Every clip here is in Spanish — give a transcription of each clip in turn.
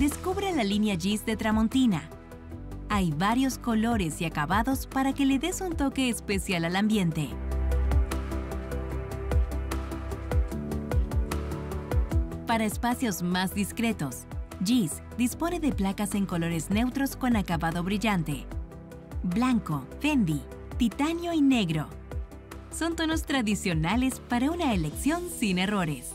Descubra la línea Giz de Tramontina. Hay varios colores y acabados para que le des un toque especial al ambiente. Para espacios más discretos, Giz dispone de placas en colores neutros con acabado brillante. Blanco, Fendi, titanio y negro. Son tonos tradicionales para una elección sin errores.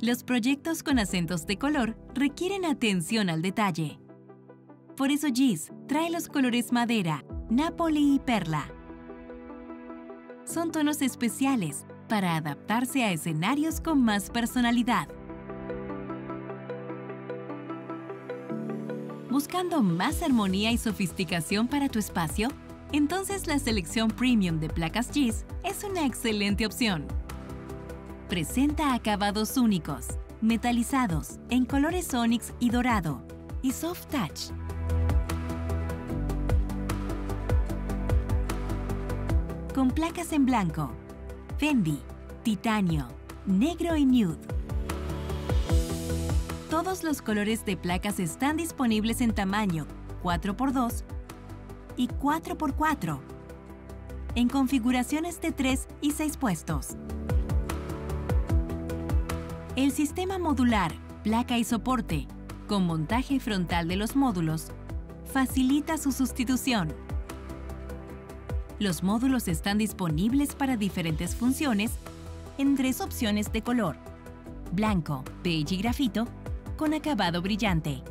Los proyectos con acentos de color requieren atención al detalle. Por eso Giz trae los colores madera, Napoli y perla. Son tonos especiales para adaptarse a escenarios con más personalidad. ¿Buscando más armonía y sofisticación para tu espacio? Entonces la selección premium de placas Giz es una excelente opción. Presenta acabados únicos, metalizados, en colores Ónix y dorado, y soft touch. Con placas en blanco, Fendi, titanio, negro y nude. Todos los colores de placas están disponibles en tamaño 4x2 y 4x4, en configuraciones de 3 y 6 puestos. El sistema modular, placa y soporte, con montaje frontal de los módulos, facilita su sustitución. Los módulos están disponibles para diferentes funciones en 3 opciones de color: blanco, beige y grafito, con acabado brillante.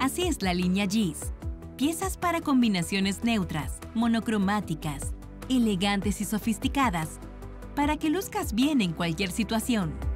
Así es la línea Giz. Piezas para combinaciones neutras, monocromáticas, elegantes y sofisticadas, para que luzcas bien en cualquier situación.